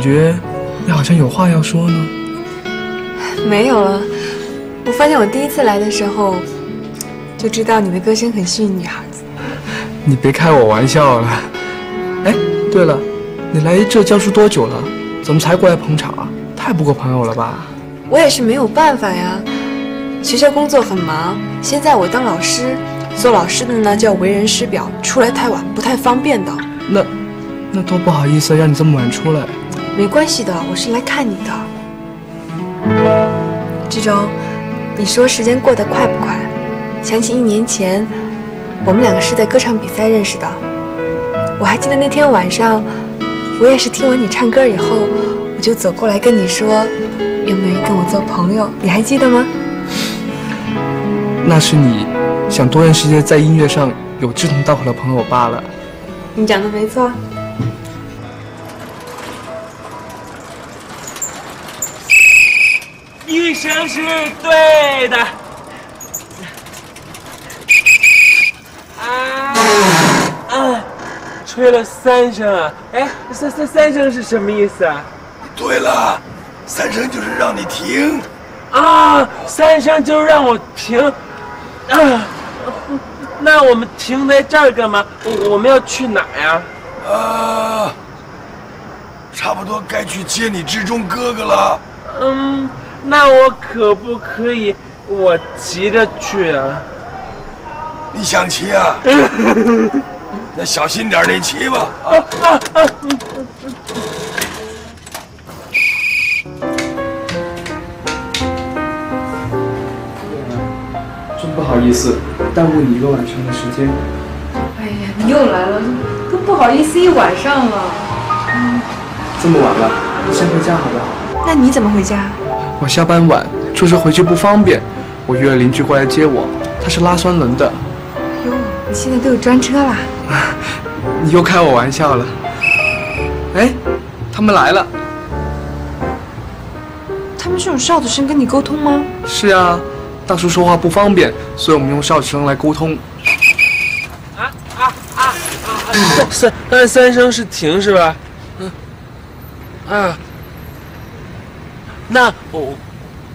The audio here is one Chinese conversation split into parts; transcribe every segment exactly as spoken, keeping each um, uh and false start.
感觉你好像有话要说呢。没有了，我发现我第一次来的时候，就知道你的歌声很吸引女孩子。你别开我玩笑了。哎，对了，你来这教书多久了？怎么才过来捧场啊？太不够朋友了吧？我也是没有办法呀。学校工作很忙，现在我当老师，做老师的呢就要为人师表，出来太晚不太方便的。那，那多不好意思，让你这么晚出来。 没关系的，我是来看你的。志忠，你说时间过得快不快？想起一年前，我们两个是在歌唱比赛认识的。我还记得那天晚上，我也是听完你唱歌以后，我就走过来跟你说，愿不愿意跟我做朋友？你还记得吗？那是你想多认识一些在音乐上有志同道合的朋友罢了。你讲的没错。 医生是对的。啊啊！吹了三声啊！哎，三三三声是什么意思啊？对了，三声就是让你停。啊，三声就是让我停。啊，那我们停在这儿干嘛？我我们要去哪呀？啊，差不多该去接你志忠哥哥了。嗯。 那我可不可以？我骑着去啊！你想骑啊？那小心点，你骑吧。啊啊啊！真不好意思，耽误你一个晚上的时间。哎呀，你又来了，都不好意思一晚上了。嗯，这么晚了，先回家好不好？那你怎么回家？ 我下班晚，坐车回去不方便，我约了邻居过来接我。他是拉双轮的。哟，你现在都有专车啦？你又开我玩笑了。哎，他们来了。他们是用哨子声跟你沟通吗？是啊，大叔说话不方便，所以我们用哨子声来沟通。啊啊啊啊！三三三声是停是吧？嗯。啊。 那我，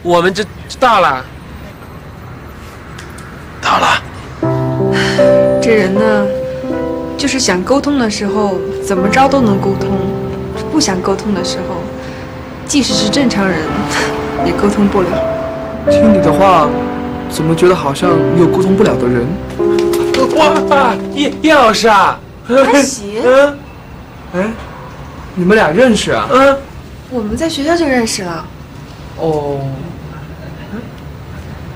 我们就到了。到了。这人呢，就是想沟通的时候，怎么着都能沟通；不想沟通的时候，即使是正常人，也沟通不了。听你的话，怎么觉得好像你有沟通不了的人？哇，叶叶老师啊！还行。嗯。哎，你们俩认识啊？嗯。我们在学校就认识了。 哦，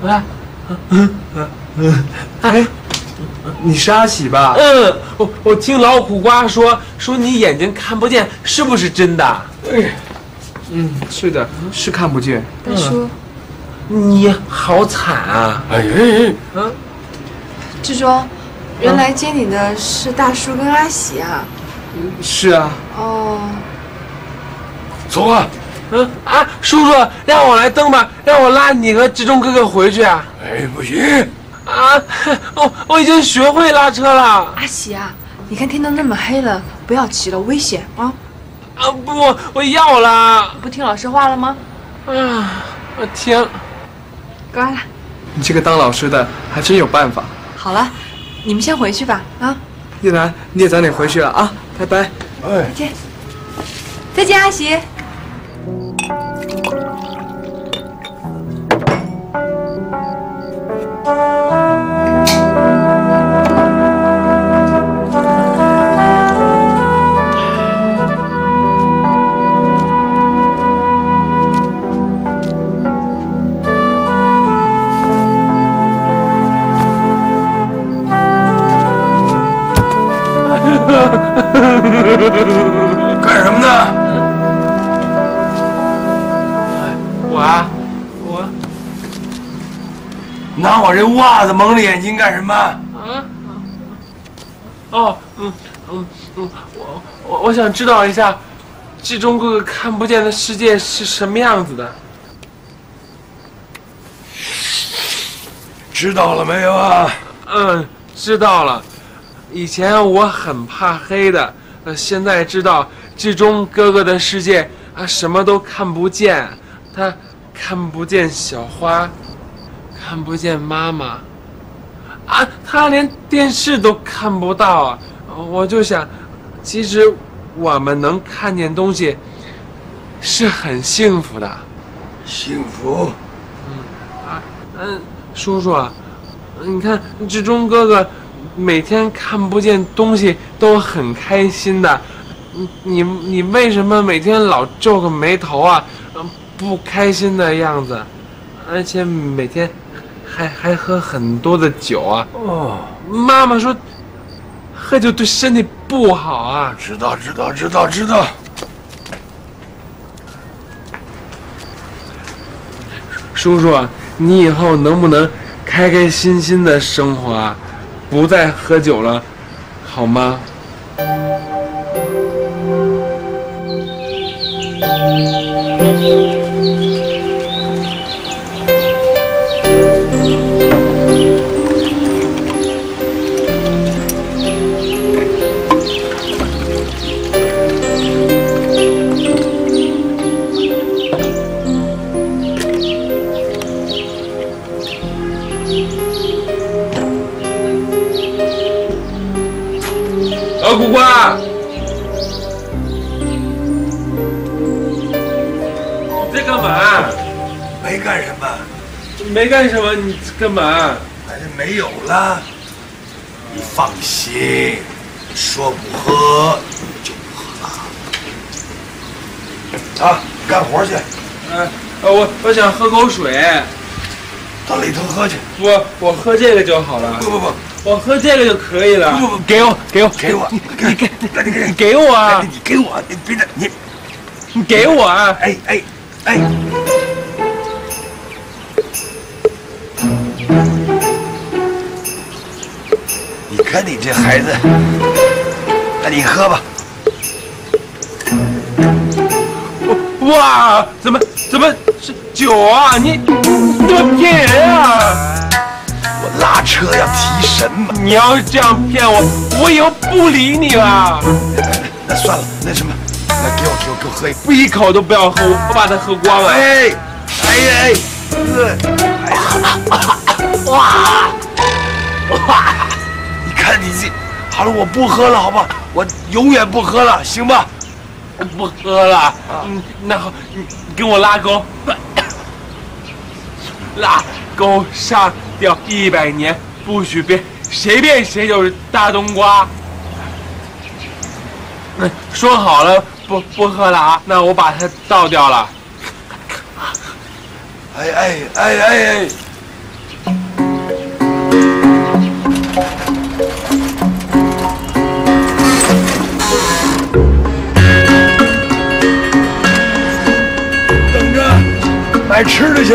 啊，嗯嗯嗯，哎，你是阿喜吧？嗯，我我听老苦瓜说说你眼睛看不见，是不是真的？嗯，是的，是看不见。大叔，你好惨啊！哎哎哎，志忠，原来接你的是大叔跟阿喜啊？是啊。哦，走啊！ 嗯啊，叔叔，让我来蹬吧，让我拉你和志忠哥哥回去啊！哎，不行！啊，我我已经学会拉车了。阿喜啊，你看天都那么黑了，不要骑了，危险啊！啊不，我要了。你不听老师话了吗？啊，我听了。乖了。你这个当老师的还真有办法。好了，你们先回去吧啊。叶楠，你也早点回去了啊，拜拜。哎，再见。再见，阿喜。 干什么呢？ 拿我这袜子蒙着眼睛干什么？啊？哦，嗯嗯嗯，我我我想知道一下，志忠哥哥看不见的世界是什么样子的。知道了没有啊？嗯，知道了。以前我很怕黑的，呃，现在知道至终哥哥的世界啊，什么都看不见，他看不见小花，看不见妈妈，啊，他连电视都看不到啊！我就想，其实我们能看见东西，是很幸福的。幸福？嗯啊嗯，叔叔啊，你看志忠哥哥每天看不见东西都很开心的。 你你你为什么每天老皱个眉头啊？不开心的样子，而且每天还还喝很多的酒啊！哦，妈妈说喝酒对身体不好啊！知道知道知道知道。叔叔，你以后能不能开开心心的生活啊？不再喝酒了，好吗？ 老苦瓜。 没干什么，没干什么，你干嘛？反正没有了。你放心，说不喝就不喝了。啊，干活去。嗯、啊，我我想喝口水。到里头喝去。我我喝这个就好了。不不不，我喝这个就可以了。不不不，给我给我给我，你给你给你给我啊！你给我，你别的你，你给我啊！哎哎哎。哎 你看你这孩子，那你喝吧。哇，怎么怎么是酒啊？你你怎么骗人啊？我拉车要提神嘛。你要这样骗我，我以后不理你了。那算了，那什么，那给我给我给我喝一，我一口都不要喝，我把它喝光了。哎，哎哎。 哎呀！哇哇！你看你这，好了，我不喝了，好吧？我永远不喝了，行吧？不喝了。啊、嗯，那好，你跟我拉钩，拉钩上吊一百年，不许变，谁变谁就是大冬瓜。那、嗯、说好了，不不喝了啊？那我把它倒掉了。 哎哎哎哎哎！等着，买吃的去。